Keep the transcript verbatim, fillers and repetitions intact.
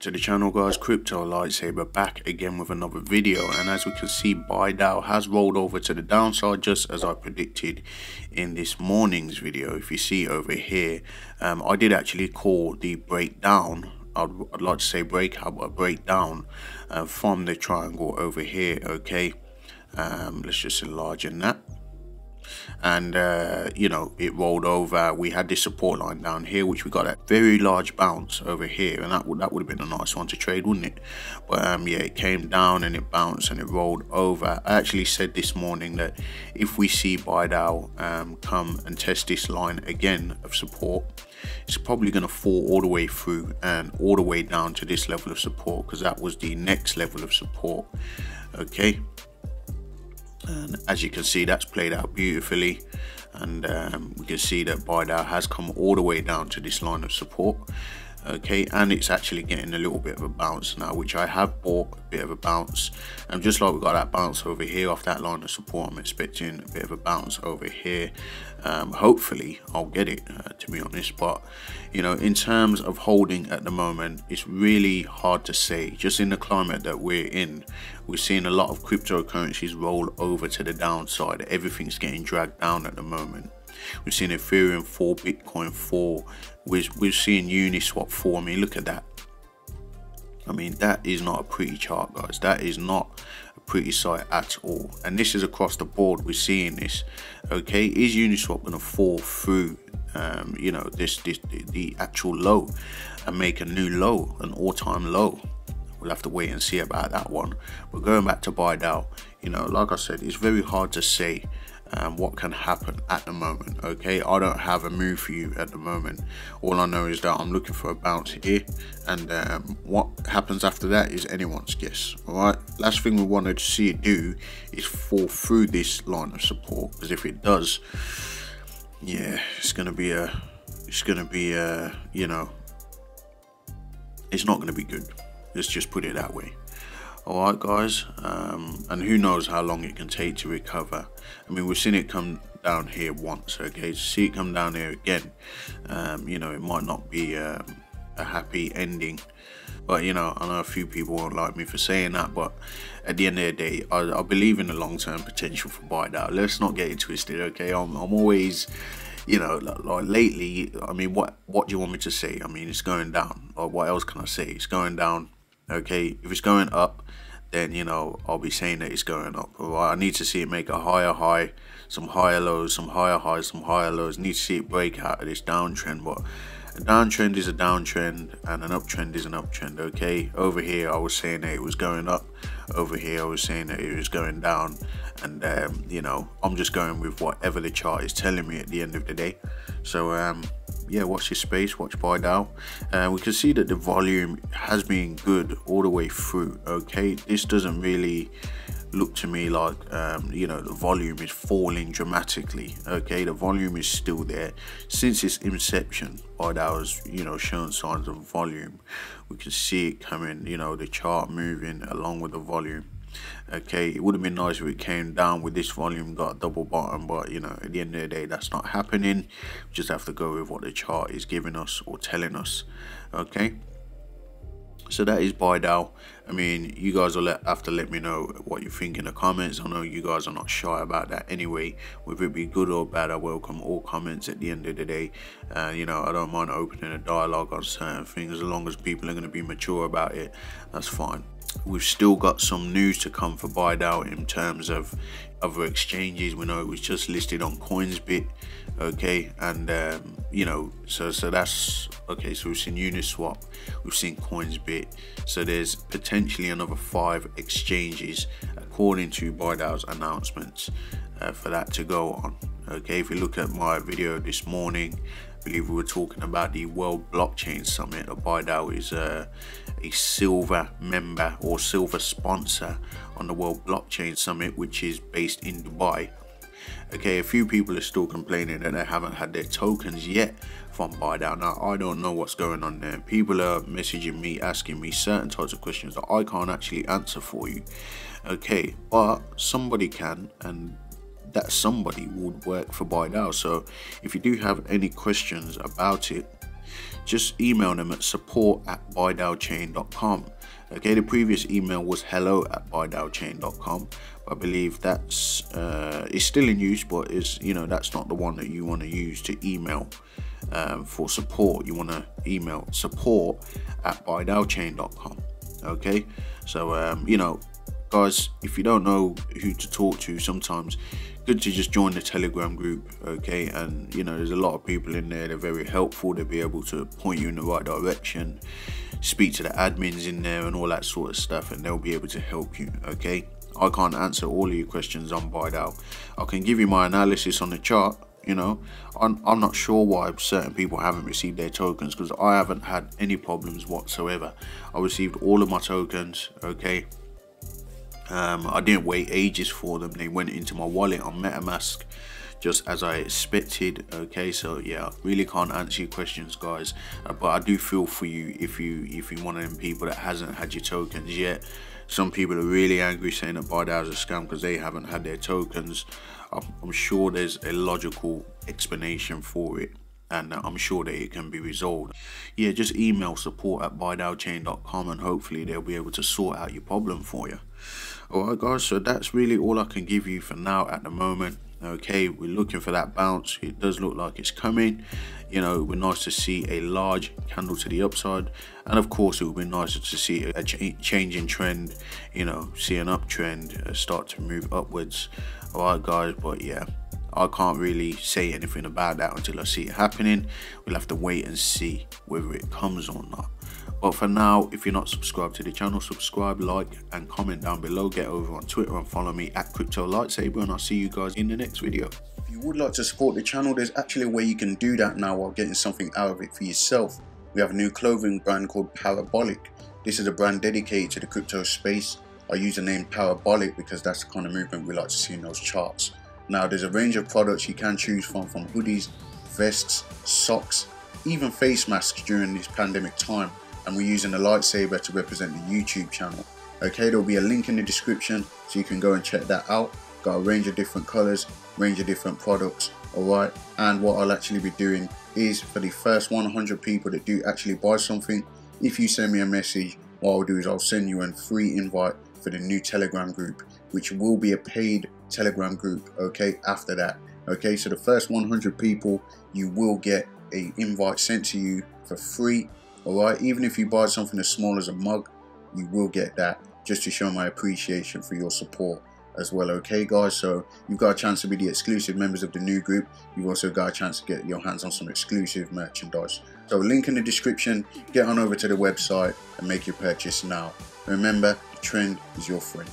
To the channel guys, Crypto Lightsaber back again with another video, and as we can see, Bidao has rolled over to the downside just as I predicted in this morning's video. If you see over here, um, I did actually call the breakdown, I'd, I'd like to say breakout, but a breakdown uh, from the triangle over here. Okay, um, let's just enlarge in that. And uh, you know, it rolled over. We had this support line down here, which we got a very large bounce over here, and that would that would have been a nice one to trade, wouldn't it? But um, yeah, it came down and it bounced and it rolled over. I actually said this morning that if we see Bidao um, come and test this line again of support, it's probably going to fall all the way through and all the way down to this level of support, because that was the next level of support. Okay. And as you can see, that's played out beautifully, and um, we can see that Bidao has come all the way down to this line of support. Okay, and it's actually getting a little bit of a bounce now, which I have bought a bit of a bounce, and just like we got that bounce over here off that line of support, I'm expecting a bit of a bounce over here. Um, hopefully I'll get it, uh, to be honest, but you know, in terms of holding at the moment, it's really hard to say. Just in the climate that we're in, we're seeing a lot of cryptocurrencies roll over to the downside. Everything's getting dragged down at the moment. We've seen Ethereum fall, Bitcoin fall, we're, we're seeing Uniswap fall. I mean, look at that. I mean, that is not a pretty chart, guys. That is not a pretty sight at all. And this is across the board, we're seeing this. Okay, is Uniswap going to fall through, um, you know, this, this the actual low and make a new low, an all-time low? We'll have to wait and see about that one. But going back to Bidao, you know, like I said, it's very hard to say Um, what can happen at the moment. Okay, I don't have a move for you at the moment. All I know is that I'm looking for a bounce here, and um, what happens after that is anyone's guess. All right, last thing we wanted to see it do is fall through this line of support, because if it does, yeah, it's gonna be a it's gonna be a you know, it's not gonna be good. Let's just put it that way. Alright guys, um, and who knows how long it can take to recover. I mean, we've seen it come down here once, okay, to see it come down here again, um, you know, it might not be um, a happy ending. But you know, I know a few people won't like me for saying that, but at the end of the day, I, I believe in the long-term potential for Bidao. Let's not get it twisted, okay? I'm, I'm always, you know, like, like lately, I mean, what, what do you want me to say? I mean, it's going down, or what else can I say? It's going down. Okay, if it's going up, then you know, I'll be saying that it's going up. All right, I need to see it make a higher high, some higher lows, some higher highs, some higher lows. I need to see it break out of this downtrend. But a downtrend is a downtrend, and an uptrend is an uptrend. Okay, over here I was saying that it was going up, over here I was saying that it was going down, and um, you know, I'm just going with whatever the chart is telling me at the end of the day. So um yeah, watch this space, watch Bidao. And uh, we can see that the volume has been good all the way through. Okay, this doesn't really look to me like um you know, the volume is falling dramatically. Okay, the volume is still there. Since its inception, Bidao has, you know, shown signs of volume. We can see it coming, you know, the chart moving along with the volume. Okay, it would have been nice if it came down with this volume, got a double bottom, but you know, at the end of the day, that's not happening. We just have to go with what the chart is giving us or telling us. Okay, so that is Bidao. I mean, you guys will have to let me know what you think in the comments. I know you guys are not shy about that anyway. Whether it be good or bad, I welcome all comments at the end of the day. Uh, you know, I don't mind opening a dialogue on certain things, as long as people are going to be mature about it, that's fine. We've still got some news to come for Bidao in terms of other exchanges. We know it was just listed on Coinsbit, okay, and um, you know, so so that's okay. So we've seen Uniswap, we've seen Coinsbit, so there's potentially another five exchanges according to Bidao's announcements uh, for that to go on. Okay, if you look at my video this morning, I believe we were talking about the World Blockchain Summit. Bidao is a, a silver member or silver sponsor on the World Blockchain Summit, which is based in Dubai. Okay, a few people are still complaining that they haven't had their tokens yet from Bidao. Now, I don't know what's going on there. People are messaging me, asking me certain types of questions that I can't actually answer for you. Okay, but somebody can, and that somebody would work for Bidao. So if you do have any questions about it, just email them at support at bidao chain dot com. Okay, the previous email was hello at bidao chain dot com. I believe that's uh, it's still in use, but it's, you know, that's not the one that you want to use to email um, for support. You want to email support at bidao chain dot com. Okay, so um, you know, guys, if you don't know who to talk to, sometimes good to just join the Telegram group. Okay, and you know, there's a lot of people in there. They're very helpful. They'll be able to point you in the right direction, speak to the admins in there and all that sort of stuff, and they'll be able to help you. Okay, I can't answer all of your questions on Bidao. I can give you my analysis on the chart. You know, I'm, I'm not sure why certain people haven't received their tokens, because I haven't had any problems whatsoever. I received all of my tokens. Okay, um, I didn't wait ages for them. They went into my wallet on MetaMask, just as I expected. Okay, so yeah, I really can't answer your questions, guys, uh, but I do feel for you if you if you're one of them people that hasn't had your tokens yet. Some people are really angry, saying that Bidao is a scam because they haven't had their tokens. I'm, I'm sure there's a logical explanation for it, and I'm sure that it can be resolved. Yeah, just email support at bidao chain dot com and hopefully they'll be able to sort out your problem for you. Alright guys, so that's really all I can give you for now at the moment. Okay, we're looking for that bounce. It does look like it's coming. You know, it would be nice to see a large candle to the upside, and of course it would be nice to see a ch change in trend, you know, see an uptrend uh, start to move upwards. All right guys, but yeah, I can't really say anything about that until I see it happening. We'll have to wait and see whether it comes or not. But for now, if you're not subscribed to the channel, subscribe, like and comment down below. Get over on Twitter and follow me at Crypto Lightsaber, and I'll see you guys in the next video. If you would like to support the channel, there's actually a way you can do that now while getting something out of it for yourself. We have a new clothing brand called Parabolic. This is a brand dedicated to the crypto space. I use the name Parabolic because that's the kind of movement we like to see in those charts. Now, there's a range of products you can choose from, from hoodies, vests, socks, even face masks during this pandemic time. And we're using the lightsaber to represent the YouTube channel. Okay, there'll be a link in the description so you can go and check that out. Got a range of different colors, range of different products, all right? And what I'll actually be doing is, for the first one hundred people that do actually buy something, if you send me a message, what I'll do is I'll send you a free invite for the new Telegram group, which will be a paid Telegram group, okay, after that. Okay, so the first one hundred people, you will get an invite sent to you for free, all right? Even if you buy something as small as a mug, you will get that, just to show my appreciation for your support as well. Okay guys, so you've got a chance to be the exclusive members of the new group. You've also got a chance to get your hands on some exclusive merchandise. So link in the description, get on over to the website and make your purchase now. Remember, the trend is your friend.